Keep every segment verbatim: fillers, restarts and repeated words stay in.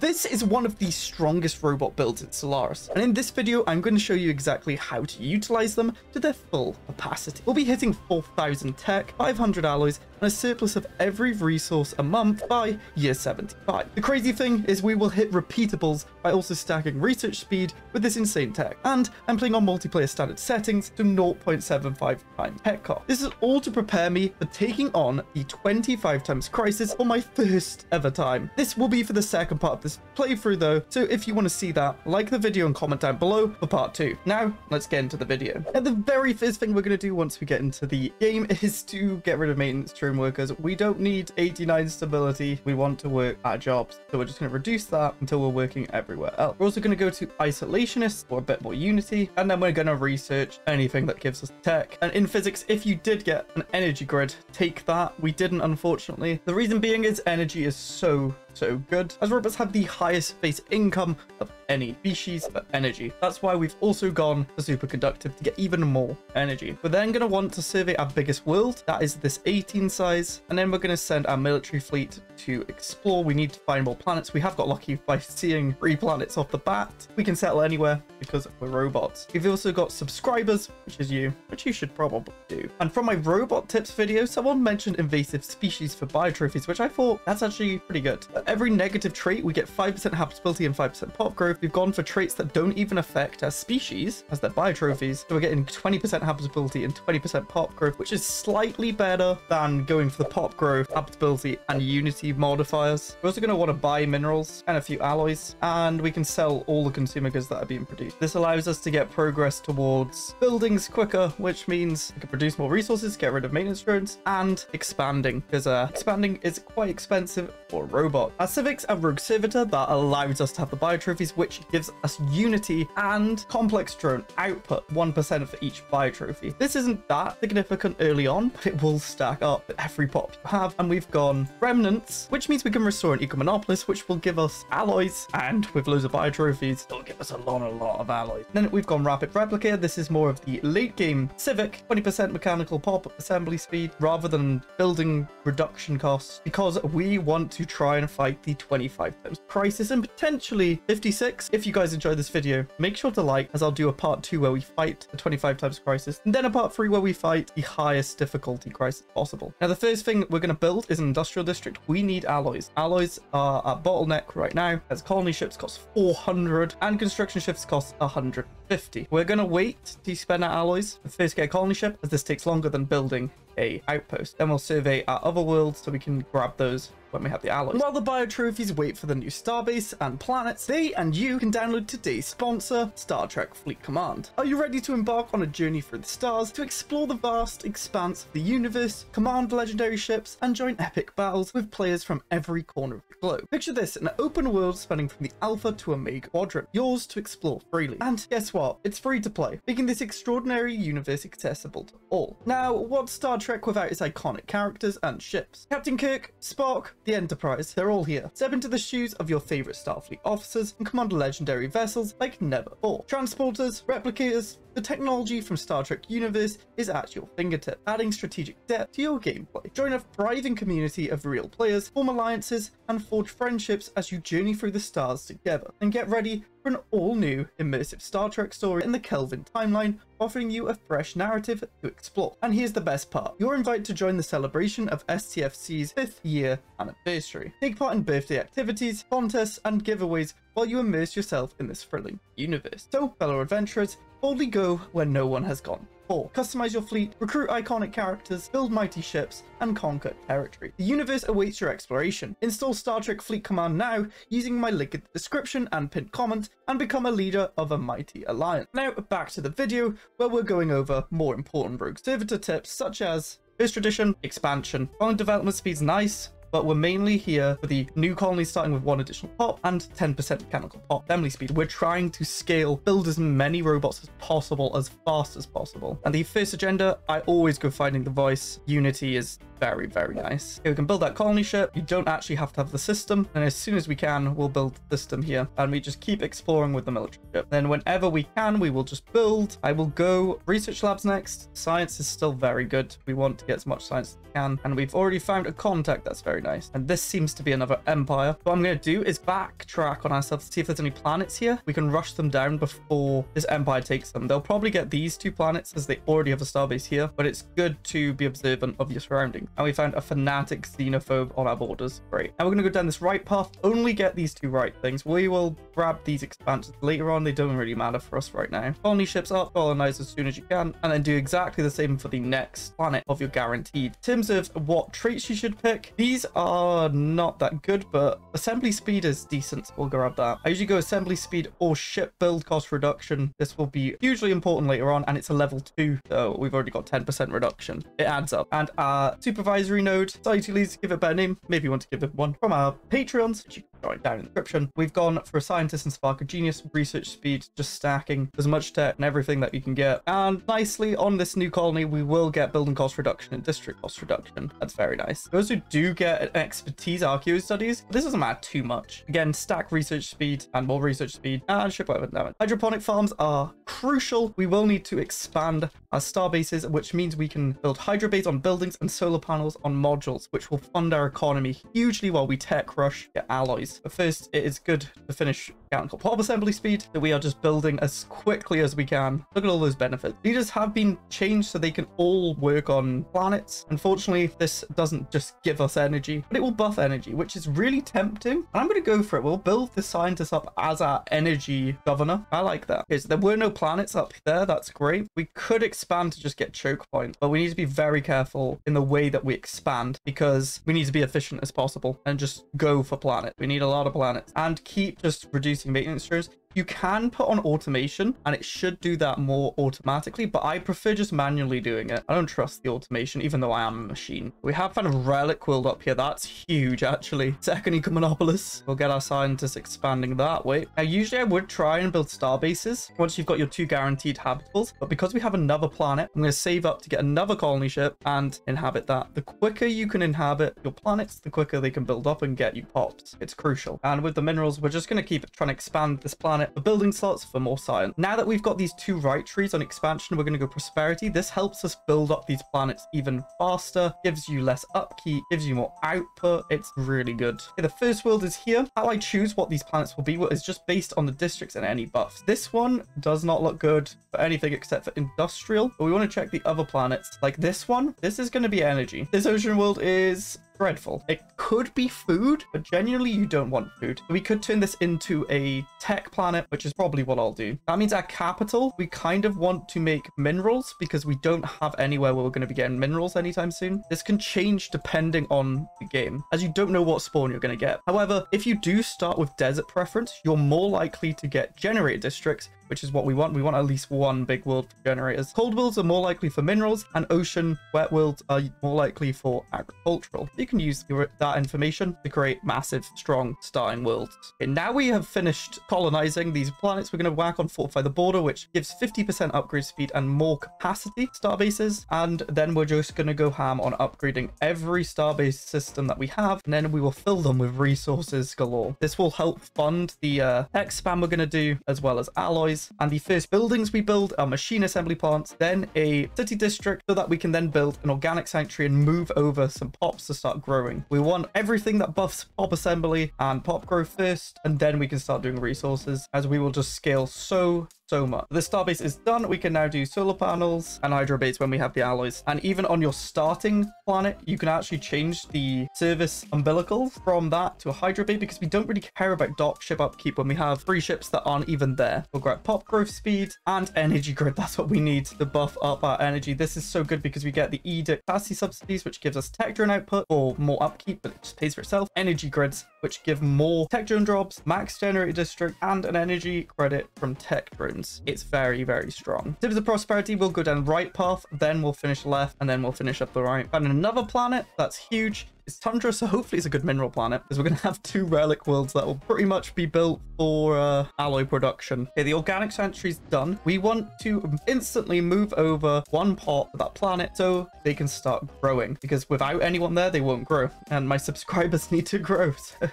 this is one of the strongest robot builds in Stellaris, and in this video I'm going to show you exactly how to utilize them to their full capacity. We'll be hitting four thousand tech, five hundred alloys, and a surplus of every resource a month by year seventy-five. The crazy thing is we will hit repeatables by also stacking research speed with this insane tech, and I'm playing on multiplayer standard settings to zero point seven five times tech cost. This is all to prepare me for taking on the twenty-five times crisis for my first ever time. This will be for the second part of this playthrough though, so if you want to see that, like the video and comment down below for part two. Now let's get into the video. And the very first thing we're going to do once we get into the game is to get rid of maintenance drone workers. We don't need eighty-nine stability, we want to work our jobs, so we're just going to reduce that until we're working everywhere else. We're also going to go to isolationists for a bit more unity, and then we're going to research anything that gives us tech. And in physics, if you did get an energy grid, take that. We didn't, unfortunately. The reason being is energy is so so good, as robots have the highest base income of any species for energy. That's why we've also gone for superconductive to get even more energy. We're then going to want to survey our biggest world, that is this eighteen size, and then we're going to send our military fleet to explore. We need to find more planets. We have got lucky by seeing three planets off the bat. We can settle anywhere because we're robots. We've also got subscribers, which is you, which you should probably do. And from my robot tips video, someone mentioned invasive species for biotrophies, which I thought that's actually pretty good. Every negative trait, we get five percent habitability and five percent pop growth. We've gone for traits that don't even affect our species as their biotrophies. So we're getting twenty percent habitability and twenty percent pop growth, which is slightly better than going for the pop growth, habitability, and unity modifiers. We're also going to want to buy minerals and a few alloys, and we can sell all the consumer goods that are being produced. This allows us to get progress towards buildings quicker, which means we can produce more resources, get rid of maintenance drones, and expanding, because uh, expanding is quite expensive for a robot. Our civics and Rogue Servitor, that allows us to have the biotrophies, which gives us unity and complex drone output, one percent for each biotrophy. This isn't that significant early on, but it will stack up with every pop you have. And we've gone remnants, which means we can restore an eco-monopolis, which will give us alloys, and with loads of biotrophies, it'll give us a lot, a lot of alloys. And then we've gone rapid replicator. This is more of the late game civic, twenty percent mechanical pop assembly speed, rather than building reduction costs, because we want to try and find fight the twenty-five times crisis and potentially fifty-six. If you guys enjoyed this video, make sure to like, as I'll do a part two where we fight the twenty-five times crisis, and then a part three where we fight the highest difficulty crisis possible. Now, the first thing we're going to build is an industrial district. We need alloys. Alloys are a bottleneck right now, as colony ships cost four hundred and construction ships cost one hundred fifty. We're going to wait to spend our alloys to first get a colony ship, as this takes longer than building a outpost. Then we'll survey our other worlds so we can grab those when we have the alloys. While the biotrophies wait for the new starbase and planets, they and you can download today's sponsor, Star Trek Fleet Command. Are you ready to embark on a journey through the stars to explore the vast expanse of the universe, command legendary ships, and join epic battles with players from every corner of the globe? Picture this, an open world spanning from the Alpha to Omega Quadrant, yours to explore freely. And guess what? It's free to play, making this extraordinary universe accessible to all. Now, what's Star Trek without its iconic characters and ships? Captain Kirk, Spock, the Enterprise, they're all here. Step into the shoes of your favorite Starfleet officers and command legendary vessels like never before. Transporters, replicators, the technology from Star Trek Universe is at your fingertips, adding strategic depth to your gameplay. Join a thriving community of real players, form alliances, and forge friendships as you journey through the stars together. And get ready for an all-new immersive Star Trek story in the Kelvin timeline, offering you a fresh narrative to explore. And here's the best part. You're invited to join the celebration of S T F C's fifth year anniversary. Take part in birthday activities, contests, and giveaways while you immerse yourself in this thrilling universe. So, fellow adventurers, boldly go where no one has gone. Customize your fleet, recruit iconic characters, build mighty ships, and conquer territory. The universe awaits your exploration. Install Star Trek Fleet Command now using my link in the description and pinned comment, and become a leader of a mighty alliance. Now back to the video where we're going over more important Rogue Servitor tips such as first edition, expansion, on development speed's nice, but we're mainly here for the new colonies starting with one additional pop and ten percent mechanical pop. Assembly speed, we're trying to scale, build as many robots as possible, as fast as possible. And the first agenda, I always go finding the voice. Unity is very, very nice. Okay, we can build that colony ship. You don't actually have to have the system. And as soon as we can, we'll build the system here. And we just keep exploring with the military ship. Then whenever we can, we will just build. I will go research labs next. Science is still very good. We want to get as much science as we can. And we've already found a contact that's very very nice. And this seems to be another empire. What I'm going to do is backtrack on ourselves, see if there's any planets here. We can rush them down before this empire takes them. They'll probably get these two planets as they already have a starbase here, but it's good to be observant of your surroundings. And we found a fanatic xenophobe on our borders. Great. Now we're going to go down this right path, only get these two right things. We will grab these expansions later on. They don't really matter for us right now. Colony ships up, colonize as soon as you can, and then do exactly the same for the next planet of your guaranteed. In terms of what traits you should pick, these are not that good, but assembly speed is decent, so we'll grab that. I usually go assembly speed or ship build cost reduction. This will be hugely important later on, and it's a level two, so we've already got ten percent reduction. It adds up. And our supervisory node, sorry to leave, give it a better name, maybe you want to give it one, from our Patreons, which you can join down in the description. We've gone for a scientist and spark of genius, research speed, just stacking as much tech and everything that you can get. And nicely on this new colony, we will get building cost reduction and district cost reduction. That's very nice. Those who do get an expertise archaeo studies, this doesn't matter too much. Again, stack research speed and more research speed and ship weapon damage. Hydroponic farms are crucial. We will need to expand our star bases, which means we can build hydrobase on buildings and solar panels on modules, which will fund our economy hugely while we tech rush get alloys. But first, it is good to finish mechanical pop assembly speed that we are just building as quickly as we can. Look at all those benefits. Leaders have been changed so they can all work on planets. Unfortunately, this doesn't just give us energy, but it will buff energy, which is really tempting. And I'm going to go for it. We'll build the scientist up as our energy governor. I like that. Okay, so there were no planets up there. That's great. We could expand to just get choke points, but we need to be very careful in the way that we expand because we need to be efficient as possible and just go for planets. We need a lot of planets and keep just reducing maintenance chores. You can put on automation and it should do that more automatically, but I prefer just manually doing it. I don't trust the automation, even though I am a machine. We have found a relic world up here. That's huge, actually. Second Ecomonopolis. We'll get our scientists expanding that way. Now, usually I would try and build star bases once you've got your two guaranteed habitables, but because we have another planet, I'm going to save up to get another colony ship and inhabit that. The quicker you can inhabit your planets, the quicker they can build up and get you popped. It's crucial. And with the minerals, we're just going to keep trying to expand this planet for building slots for more science. Now that we've got these two right trees on expansion, we're going to go prosperity. This helps us build up these planets even faster, gives you less upkeep, gives you more output. It's really good. Okay, the first world is here. How I choose what these planets will be is just based on the districts and any buffs. This one does not look good for anything except for industrial, but we want to check the other planets. Like this one, this is going to be energy. This ocean world is dreadful. It could be food, but genuinely you don't want food. We could turn this into a tech planet, which is probably what I'll do. That means our capital, we kind of want to make minerals because we don't have anywhere where we're going to be getting minerals anytime soon. This can change depending on the game, as you don't know what spawn you're going to get. However, if you do start with desert preference, you're more likely to get generator districts, which is what we want. We want at least one big world for generators. Cold worlds are more likely for minerals, and ocean wet worlds are more likely for agricultural. You can use that information to create massive, strong, starting worlds. Okay, now we have finished colonizing these planets. We're going to whack on Fortify the Border, which gives fifty percent upgrade speed and more capacity star bases. And then we're just going to go ham on upgrading every star base system that we have, and then we will fill them with resources galore. This will help fund the uh, tech spam we're going to do, as well as alloys. And the first buildings we build are machine assembly plants, then a city district, so that we can then build an organic sanctuary and move over some pops to start growing. We want everything that buffs pop assembly and pop growth first, and then we can start doing resources, as we will just scale so so much. The star base is done. We can now do solar panels and hydro base when we have the alloys. And even on your starting planet, you can actually change the service umbilical from that to a hydro bay, because we don't really care about dock ship upkeep when we have three ships that aren't even there. We'll grab pop growth speed and energy grid. That's what we need to buff up our energy. This is so good because we get the edict capacity subsidies, which gives us tech drone output or more upkeep, but it just pays for itself. Energy grids, which give more tech drone drops, max generator district, and an energy credit from tech drone. It's very, very strong. In terms of prosperity, we'll go down right path, then we'll finish left, and then we'll finish up the right. Found another planet. That's huge. It's tundra, so hopefully it's a good mineral planet, because we're going to have two relic worlds that will pretty much be built for uh, alloy production. Okay, the organic sanctuary's done. We want to instantly move over one part of that planet so they can start growing, because without anyone there, they won't grow, and my subscribers need to grow, so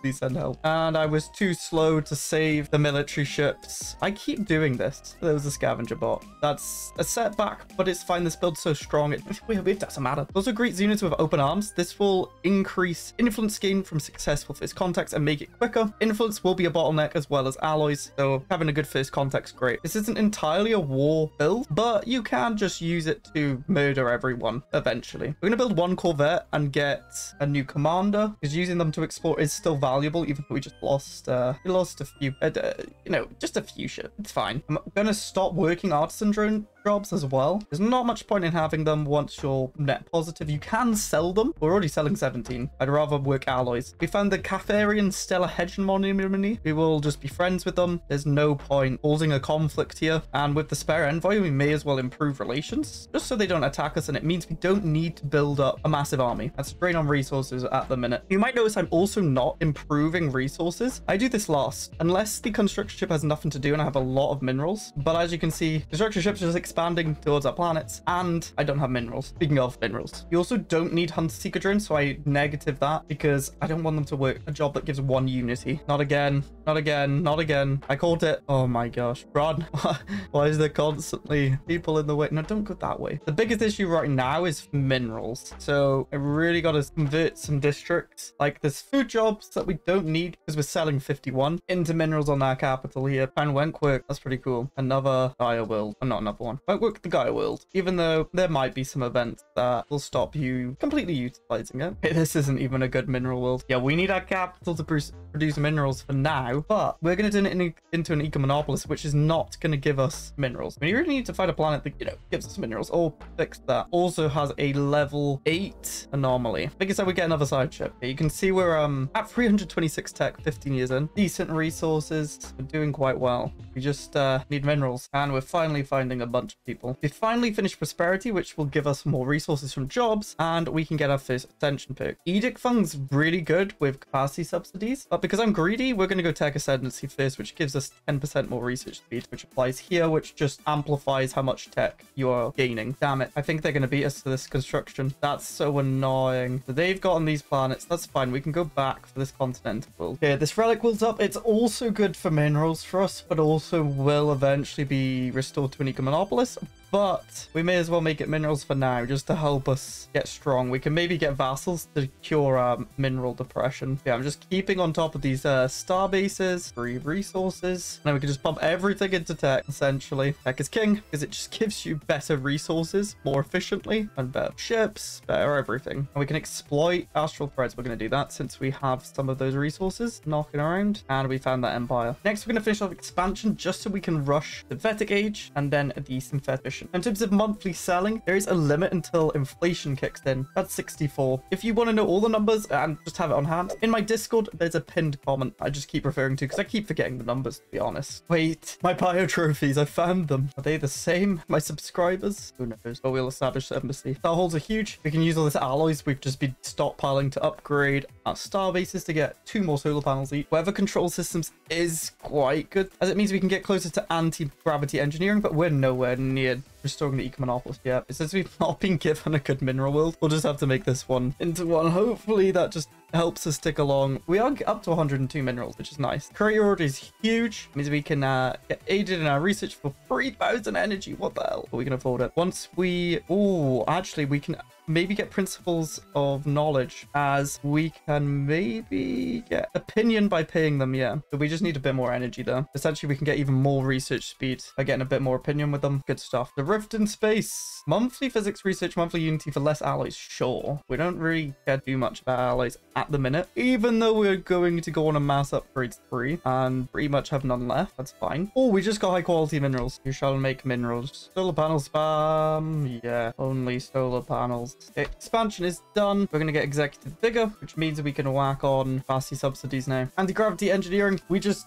please send help. And I was too slow to save the military ships. I keep doing this. There was a scavenger bot. That's a setback, but it's fine. This build's so strong. It, we, it doesn't matter. Those are great units with open arms. This will will increase influence gain from successful first contacts and make it quicker. Influence will be a bottleneck as well as alloys, so having a good first contact's great. This isn't entirely a war build, but you can just use it to murder everyone eventually. We're going to build one corvette and get a new commander, because using them to explore is still valuable, even though we just lost uh we lost a few uh, you know, just a few shit. It's fine. I'm gonna stop working artisan drone jobs as well. There's not much point in having them once you're net positive. You can sell them. We're already selling seventeen. I'd rather work alloys. We found the Cafarian Stellar Hegemony. We will just be friends with them. There's no point causing a conflict here. And with the spare envoy, we may as well improve relations just so they don't attack us. And it means we don't need to build up a massive army. That's a drain on resources at the minute. You might notice I'm also not improving resources. I do this last, unless the construction ship has nothing to do and I have a lot of minerals. But as you can see, construction ships are just expanding towards our planets, and I don't have minerals. Speaking of minerals, you also don't need hunter seeker drones, so I negative that because I don't want them to work a job that gives one unity. Not again, not again, not again. I called it. Oh my gosh, Rod, why is there constantly people in the way? No, don't go that way. The biggest issue right now is minerals, so I really got to convert some districts. Like there's food jobs that we don't need because we're selling fifty-one into minerals on our capital here. And Wenkwork, that's pretty cool. Another Gaia world, I'm not another one. Won't work the Gaia world, even though there might be some events that will stop you completely utilizing it. Hey, this isn't even a good mineral world. Yeah, we need our capital to produce minerals for now, but we're going to turn it in, into an eco-monopolis, which is not going to give us minerals. We really need to find a planet that, you know, gives us minerals or fix that. Also has a level eight anomaly. Like I said, we get another side ship. You can see we're um at three hundred twenty-six tech, fifteen years in. Decent resources. We're doing quite well. We just uh, need minerals, and we're finally finding a bunch people. We finally finished prosperity, which will give us more resources from jobs, and we can get our first ascension perk. Edict Fung's really good with capacity subsidies, but because I'm greedy, we're going to go tech ascendancy first, which gives us ten percent more research speed, which applies here, which just amplifies how much tech you are gaining. Damn it, I think they're going to beat us to this construction. That's so annoying. So they've gotten these planets. That's fine. We can go back for this continental world. Okay, this relic world's up. It's also good for minerals for us, but also will eventually be restored to an eco-monopoly. But we may as well make it minerals for now, just to help us get strong. We can maybe get vassals to cure our mineral depression. Yeah, I'm just keeping on top of these uh, star bases, free resources. And then we can just pump everything into tech, essentially. Tech is king, because it just gives you better resources, more efficiently, and better ships, better everything. And we can exploit astral threads. We're going to do that since we have some of those resources knocking around. And we found that empire. Next, we're going to finish off expansion, just so we can rush the Vetic Age, and then the Synthetic. In terms of monthly selling, there is a limit until inflation kicks in. That's sixty-four. If you want to know all the numbers and just have it on hand, in my Discord, there's a pinned comment I just keep referring to because I keep forgetting the numbers, to be honest. Wait, my bio trophies, I found them. Are they the same? My subscribers? Who knows? But we'll establish the embassy. Star holes are huge. We can use all this alloys. We've just been stockpiling to upgrade our star bases to get two more solar panels each. Weather control systems is quite good, as it means we can get closer to anti-gravity engineering, but we're nowhere near restoring the eco-monopolis yet. Yeah, since we've not been given a good mineral world, we'll just have to make this one into one. Hopefully that just helps us stick along. We are up to one hundred two minerals, which is nice. Courier order is huge. It means we can uh, get aided in our research for three thousand energy. What the hell? But we can afford it. Once we... Oh, actually, we can maybe get principles of knowledge, as we can maybe get opinion by paying them. Yeah, but we just need a bit more energy there. Essentially, we can get even more research speed by getting a bit more opinion with them. Good stuff. The rift in space. Monthly physics research, monthly unity for less alloys. Sure. We don't really care too much about alloys at the minute, even though we're going to go on a mass upgrades three and pretty much have none left. That's fine. Oh, we just got high quality minerals. You shall make minerals. Solar panel spam. Yeah, only solar panels. Expansion is done. We're going to get executive vigor, which means we can whack on capacity subsidies now. Anti-gravity engineering, we just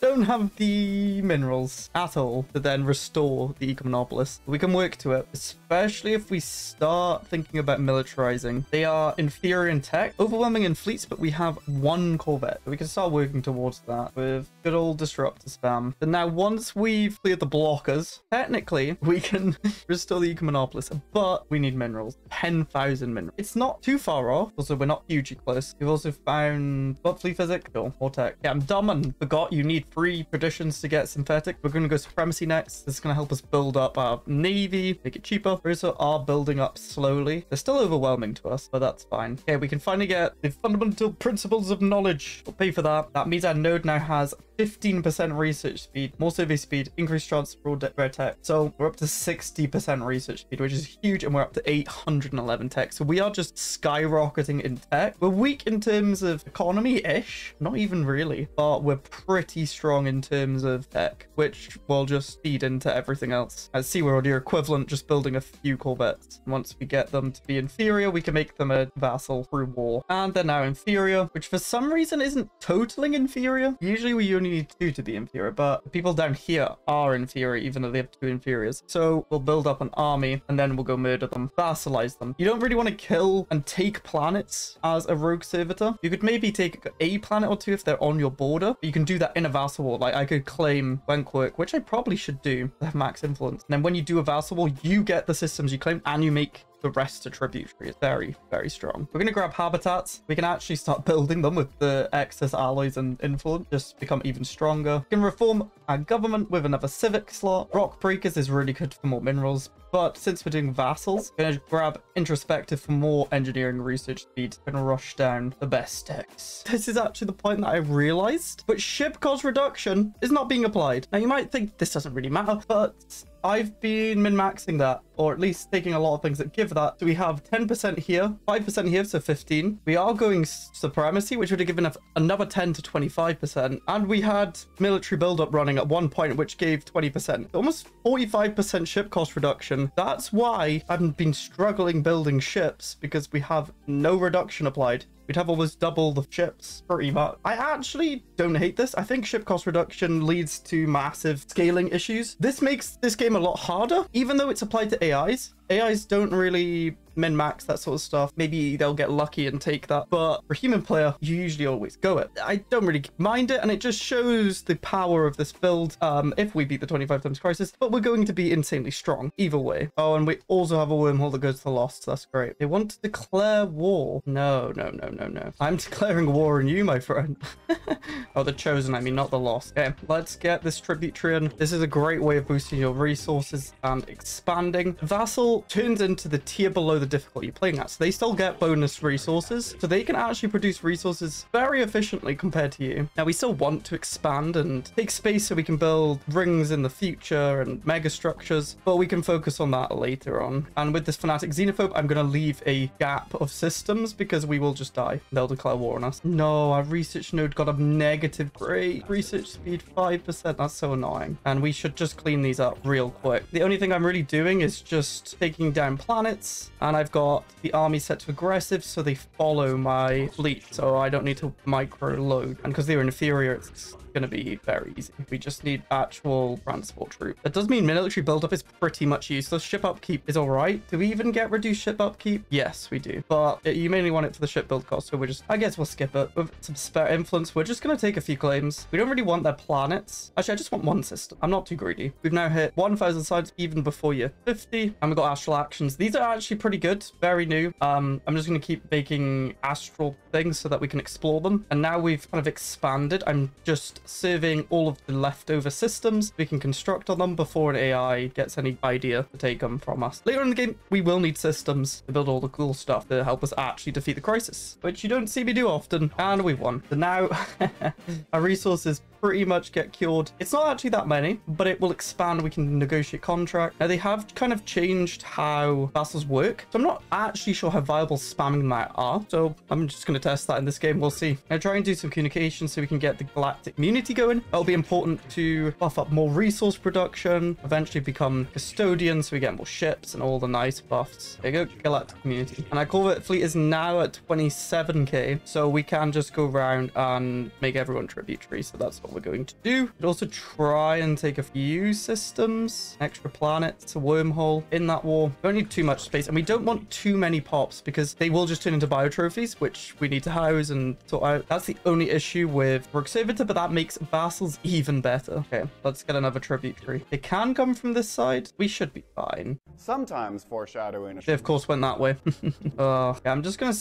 don't have the minerals at all to then restore the eco-monopolis. We can work to it, especially if we start thinking about militarizing. They are inferior in tech, overwhelming in fleets, but we have one corvette. We can start working towards that with good old disruptor spam. And now once we've cleared the blockers, technically we can restore the eco-monopolis, but we need minerals. ten thousand minerals. It's not too far off. Also, we're not hugely close. We've also found monthly physics. Sure, more tech. Yeah, I'm dumb and forgot you need three traditions to get synthetic. We're going to go supremacy next. This is going to help us build up our navy, make it cheaper. We also are building up slowly. They're still overwhelming to us, but that's fine. Okay, we can finally get the fundamental principles of knowledge. We'll pay for that. That means our node now has fifteen percent research speed, more survey speed, increased transfer rare tech. So we're up to sixty percent research speed, which is huge, and we're up to eight hundred eleven tech. So we are just skyrocketing in tech. We're weak in terms of economy-ish, not even really, but we're pretty strong in terms of tech, which will just feed into everything else. As Sea World, you're equivalent just building a few corvettes. Once we get them to be inferior, we can make them a vassal through war. And they're now inferior, which for some reason isn't totaling inferior. Usually we only need two to be inferior, but the people down here are inferior, even though they have two inferiors. So we'll build up an army and then we'll go murder them, vassalize them. You don't really want to kill and take planets as a rogue servitor. You could maybe take a planet or two if they're on your border, but you can do that in a vassal war. Like I could claim Wenkwork, which I probably should do to have max influence. And then when you do a vassal war, you get the systems you claim and you make the rest of tributary. Is very, very strong. We're going to grab habitats. We can actually start building them with the excess alloys and influence, just become even stronger. We can reform our government with another civic slot. Rock breakers is really good for more minerals, but since we're doing vassals, we're going to grab introspective for more engineering research speed and rush down the best techs. This is actually the point that I realized, but ship cost reduction is not being applied. Now you might think this doesn't really matter, but I've been min-maxing that, or at least taking a lot of things that give that. So we have ten percent here, five percent here, so fifteen. We are going supremacy, which would have given us another ten to twenty-five percent. And we had military buildup running at one point, which gave twenty percent. Almost forty-five percent ship cost reduction. That's why I've been struggling building ships, because we have no reduction applied. We'd have almost double the ships pretty much. I actually don't hate this. I think ship cost reduction leads to massive scaling issues. This makes this game a lot harder, even though it's applied to A Is. A Is don't really min-max that sort of stuff. Maybe they'll get lucky and take that, but for a human player, you usually always go it. I don't really mind it, and it just shows the power of this build um, if we beat the twenty-five times crisis, but we're going to be insanely strong either way. Oh, and we also have a wormhole that goes to the lost. So that's great. They want to declare war. No, no, no, no, no. I'm declaring war on you, my friend. Oh, the chosen, I mean, not the lost. Okay, let's get this tributary in. This is a great way of boosting your resources and expanding. Vassal turns into the tier below the difficulty playing at, so they still get bonus resources, so they can actually produce resources very efficiently compared to you. Now we still want to expand and take space so we can build rings in the future and mega structures, but we can focus on that later on. And with this fanatic xenophobe, I'm going to leave a gap of systems because we will just die. They'll declare war on us. No, our research node got a negative great research speed five percent. That's so annoying, and we should just clean these up real quick. The only thing I'm really doing is just taking down planets, and I've got the army set to aggressive, so they follow my fleet, so I don't need to micro load. And because they're inferior, it's going to be very easy. We just need actual transport troop. That does mean military buildup is pretty much useless. Ship upkeep is all right. Do we even get reduced ship upkeep? Yes, we do, but it, you mainly want it for the ship build cost, so we're just, I guess we'll skip it. With some spare influence, we're just going to take a few claims. We don't really want their planets. Actually, I just want one system. I'm not too greedy. We've now hit one thousand sites even before year fifty, and we've got astral actions. These are actually pretty good. Good, very new. um I'm just going to keep making astral things so that we can explore them, and now we've kind of expanded. I'm just surveying all of the leftover systems we can construct on them before an A I gets any idea to take them from us. Later in the game, we will need systems to build all the cool stuff to help us actually defeat the crisis, which you don't see me do often. And we won, so now our resources pretty much get cured. It's not actually that many, but it will expand. We can negotiate contract. Now they have kind of changed how vassals work, so I'm not actually sure how viable spamming that are, so I'm just going to test that in this game. We'll see. Now try and do some communication so we can get the galactic community going. That'll be important to buff up more resource production, eventually become custodian so we get more ships and all the nice buffs. There you go, galactic community. And our corvette fleet is now at twenty-seven K, so we can just go around and make everyone tributary, so that's what we're going to do. We'd also try and take a few systems, extra planets, a wormhole in that war. We don't need too much space, and we don't want too many pops because they will just turn into biotrophies, which we need to house and sort out. That's the only issue with Rogue Servitor, but that makes vassals even better. Okay, let's get another tributary. It can come from this side. We should be fine. Sometimes foreshadowing. They of course went that way. Oh, okay, I'm just gonna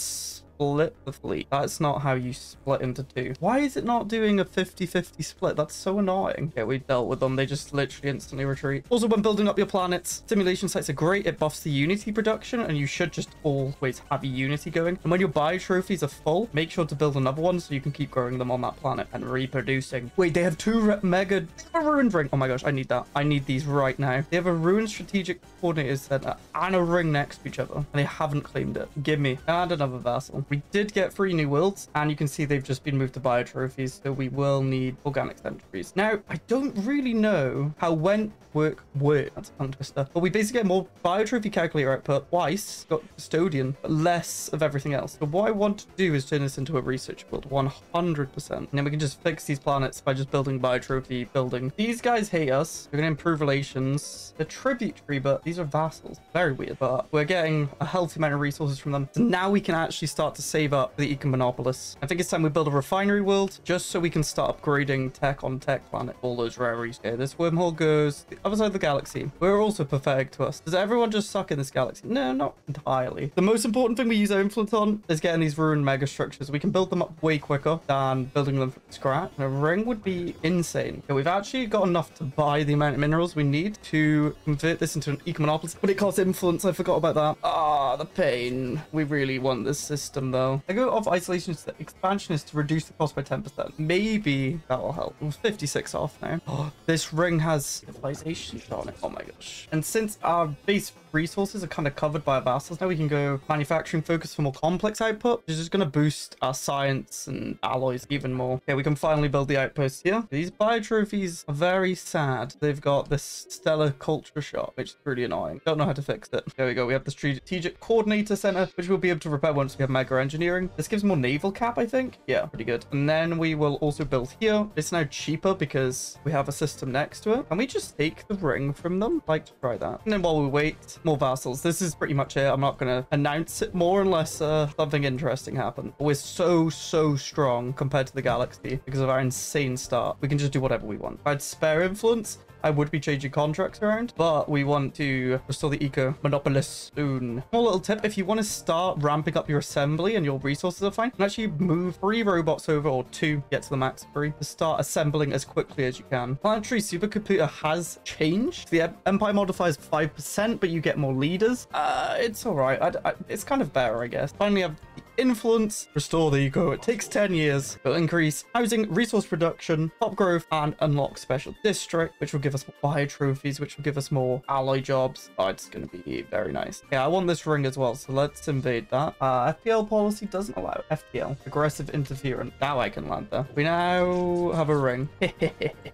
split the fleet. That's not how you split into two. Why is it not doing a fifty fifty split? That's so annoying. Yeah, we dealt with them. They just literally instantly retreat. Also, when building up your planets, simulation sites are great. It buffs the unity production, and you should just always have a unity going. And when your bio trophies are full, make sure to build another one so you can keep growing them on that planet and reproducing. Wait, they have two mega... They have a ruined ring. Oh my gosh, I need that. I need these right now. They have a ruined strategic coordinator center and a ring next to each other, and they haven't claimed it. Give me. And another vessel. We did get three new worlds, and you can see they've just been moved to bio trophies, so we will need organic centuries. Now, I don't really know how when work works. That's a tongue twister. But we basically get more bio trophy calculator output twice. Got custodian, but less of everything else. But what I want to do is turn this into a research build, one hundred percent. And then we can just fix these planets by just building bio trophy building. These guys hate us. We're going to improve relations. They're tributary, but these are vassals. Very weird, but we're getting a healthy amount of resources from them. So now we can actually start to save up the Ecomonopolis. I think it's time we build a refinery world just so we can start upgrading tech on tech planet. All those rareries. Okay, this wormhole goes to the other side of the galaxy. We're also pathetic to us. Does everyone just suck in this galaxy? No, not entirely. The most important thing we use our influence on is getting these ruined mega structures. We can build them up way quicker than building them from scratch. And a ring would be insane. Okay, we've actually got enough to buy the amount of minerals we need to convert this into an Ecomonopolis, but it costs influence. I forgot about that. Ah, oh, the pain. We really want this system though. I go off isolation to the expansionist to reduce the cost by ten percent. Maybe that will help. It was fifty-six off now. Oh, this ring has civilization on it. Oh my gosh. And since our base resources are kind of covered by our vassals, now we can go manufacturing focus for more complex output, which is just going to boost our science and alloys even more. Okay, we can finally build the outposts here. These bio trophies are very sad. They've got this stellar culture shop, which is really annoying. Don't know how to fix it. There we go. We have the strategic coordinator center, which we'll be able to repair once we have mega engineering. This gives more naval cap, I think. Yeah, pretty good. And then we will also build here. It's now cheaper because we have a system next to it. Can we just take the ring from them? I'd like to try that. And then while we wait, more vassals. This is pretty much it. I'm not going to announce it more unless uh, something interesting happened. We're so, so strong compared to the galaxy because of our insane start. We can just do whatever we want. If I had spare influence, I would be changing contracts around, but we want to restore the Ecomonopolis soon. Small little tip, if you want to start ramping up your assembly and your resources are fine, you can actually move three robots over, or two, get to the max three, to start assembling as quickly as you can. Planetary supercomputer has changed. The Empire modifier is five percent, but you get more leaders. Uh, it's all right. I, I, it's kind of better, I guess. Finally, I've influence, restore the eco. It takes ten years. It'll increase housing, resource production, top growth, and unlock special district, which will give us more bio trophies, which will give us more ally jobs. Oh, it's going to be very nice. Yeah, I want this ring as well, so let's invade that. Uh, F T L policy doesn't allow it. F T L, aggressive interference. Now I can land there. We now have a ring.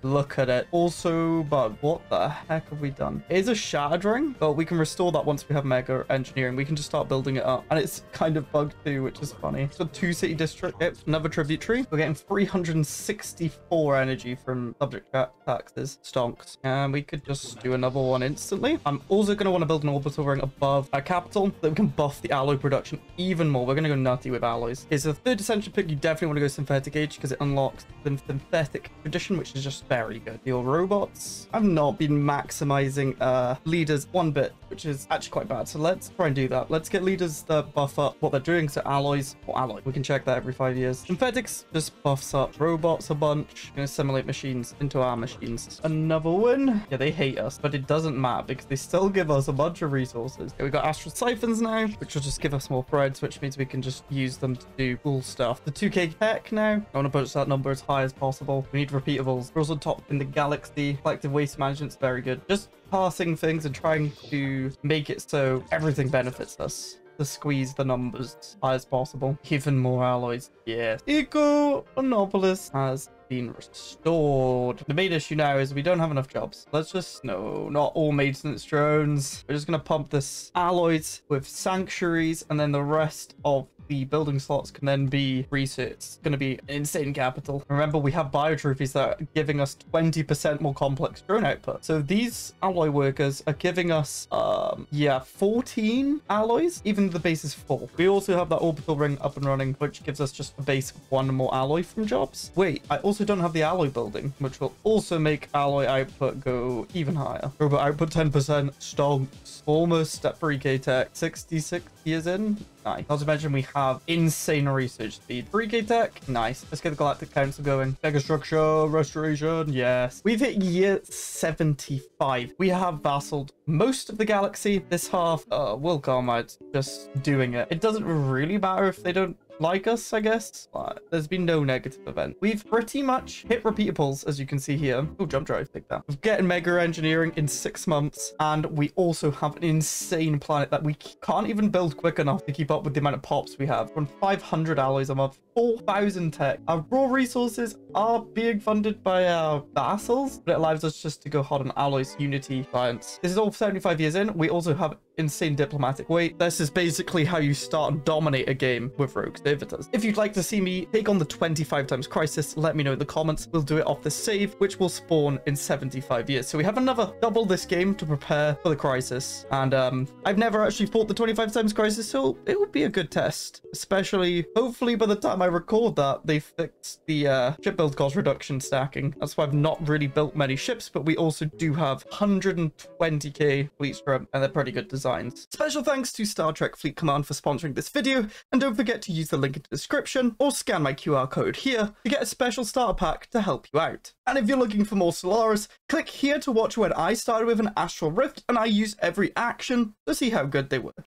Look at it. Also, but what the heck have we done? It is a shattered ring, but we can restore that once we have mega engineering. We can just start building it up, and it's kind of bugged too, which is funny. It's a two city district. It's another tributary. We're getting three hundred sixty-four energy from subject taxes. Stonks. And we could just do another one instantly. I'm also going to want to build an orbital ring above our capital so that we can buff the alloy production even more. We're going to go nutty with alloys. It's a third essential pick. You definitely want to go synthetic age because it unlocks the synthetic tradition, which is just very good. Your robots. I've not been maximizing uh, leaders one bit, which is actually quite bad. So let's try and do that. Let's get leaders that buff up what they're doing. So alloys or alloy. We can check that every five years. Synthetics just buffs up robots a bunch. Gonna assimilate machines into our machines. Another one. Yeah, they hate us, but it doesn't matter because they still give us a bunch of resources. Okay, we got astral siphons now, which will just give us more threads, which means we can just use them to do cool stuff. The two K tech now. I want to push that number as high as possible. We need repeatables. We're also top in the galaxy. Collective waste management's very good. Just passing things and trying to make it so everything benefits us. To squeeze the numbers as high as possible. Even more alloys. Yes. Ecomonopolis has been restored. The main issue now is we don't have enough jobs. Let's just... No, not all maintenance drones. We're just going to pump this alloys with sanctuaries, and then the rest of the building slots can then be researched. It's going to be an insane capital. Remember, we have bio trophies that are giving us twenty percent more complex drone output. So these alloy workers are giving us, um, yeah, fourteen alloys. Even the base is full. We also have that orbital ring up and running, which gives us just a base of one more alloy from jobs. Wait, I also don't have the alloy building, which will also make alloy output go even higher. Robot output ten percent, stonks. Almost at three K tech, sixty-six years in. Nice. Not to mention we have insane research speed. three K tech. Nice. Let's get the Galactic Council going. Mega structure. Restoration. Yes. We've hit year seventy-five. We have vassaled most of the galaxy. This half, uh, will come out just doing it. It doesn't really matter if they don't like us, I guess. Uh, there's been no negative event. We've pretty much hit repeater pulls, as you can see here. Oh, jump drive, take that. We're getting mega engineering in six months. And we also have an insane planet that we can't even build quick enough to keep up with the amount of pops we have. From five hundred alloys a month, four thousand tech. Our raw resources are being funded by our vassals, but it allows us just to go hard on alloys, unity, science. This is all seventy-five years in. We also have insane diplomatic weight. This is basically how you start and dominate a game with Rogue Servitors. If you'd like to see me take on the twenty-five times crisis, let me know in the comments. We'll do it off the save, which will spawn in seventy-five years. So we have another double this game to prepare for the crisis. And um, I've never actually fought the twenty-five times crisis, so it would be a good test. Especially, hopefully by the time I record that, they fixed the uh, ship build cost reduction stacking. That's why I've not really built many ships, but we also do have one hundred twenty K fleet strength, and they're pretty good design. Special thanks to Star Trek Fleet Command for sponsoring this video, and don't forget to use the link in the description or scan my Q R code here to get a special starter pack to help you out. And if you're looking for more Stellaris, click here to watch when I started with an Astral Rift and I used every action to see how good they were.